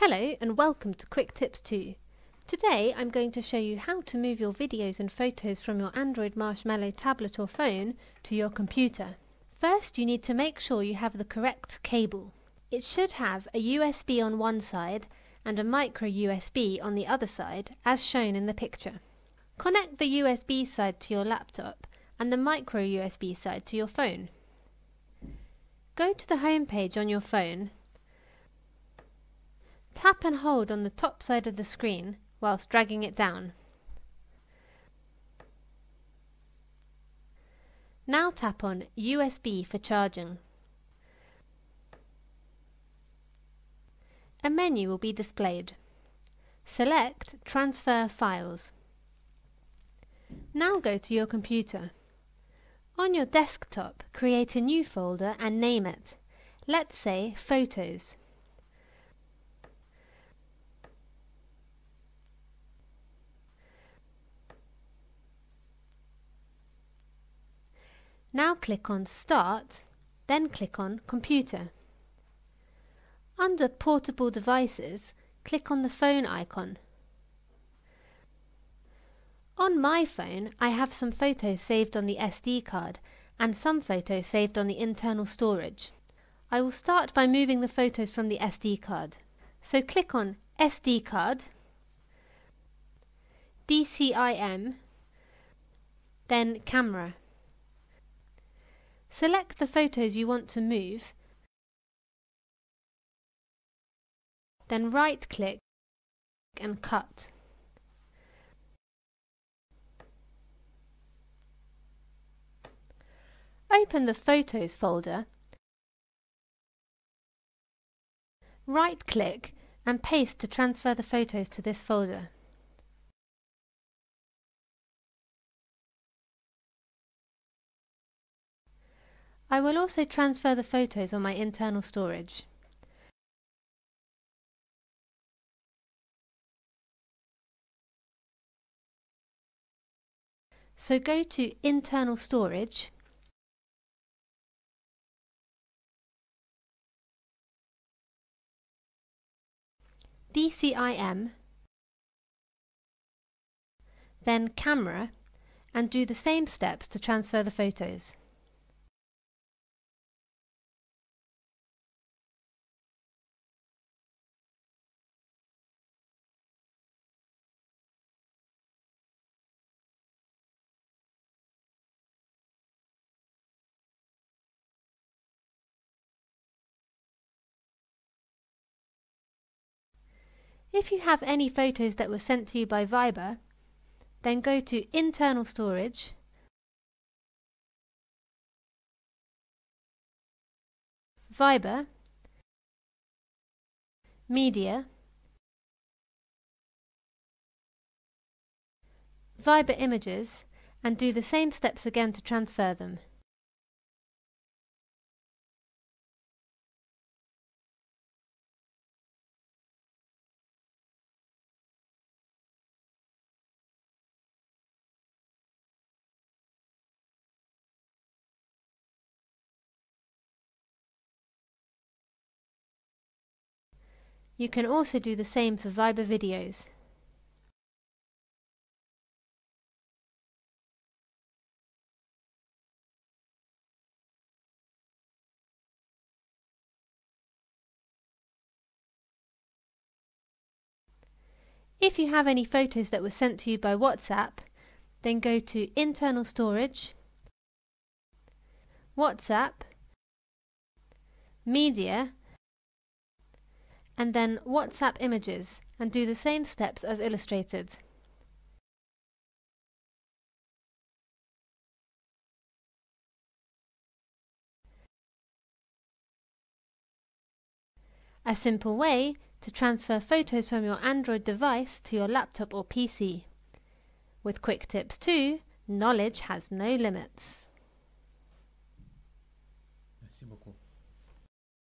Hello and welcome to QuickTipsTo. Today I'm going to show you how to move your videos and photos from your Android Marshmallow tablet or phone to your computer. First you need to make sure you have the correct cable. It should have a USB on one side and a micro-USB on the other side as shown in the picture. Connect the USB side to your laptop and the micro-USB side to your phone. Go to the home page on your phone. Tap and hold on the top side of the screen whilst dragging it down. Now tap on USB for charging. A menu will be displayed. Select Transfer Files. Now go to your computer. On your desktop, create a new folder and name it. Let's say Photos. Now click on Start, then click on Computer. Under Portable Devices, click on the phone icon. On my phone, I have some photos saved on the SD card and some photos saved on the internal storage. I will start by moving the photos from the SD card. So click on SD card, DCIM, then Camera. Select the photos you want to move, then right-click and Cut. Open the Photos folder, right-click and paste to transfer the photos to this folder. I will also transfer the photos on my internal storage. So go to Internal Storage, DCIM, then Camera, and do the same steps to transfer the photos. If you have any photos that were sent to you by Viber, then go to Internal Storage, Viber, Media, Viber Images, and do the same steps again to transfer them. You can also do the same for Viber videos. If you have any photos that were sent to you by WhatsApp, then go to Internal Storage, WhatsApp, Media, and then WhatsApp Images, and do the same steps as illustrated. A simple way to transfer photos from your Android device to your laptop or PC. With QuickTipsTo, knowledge has no limits. Merci beaucoup.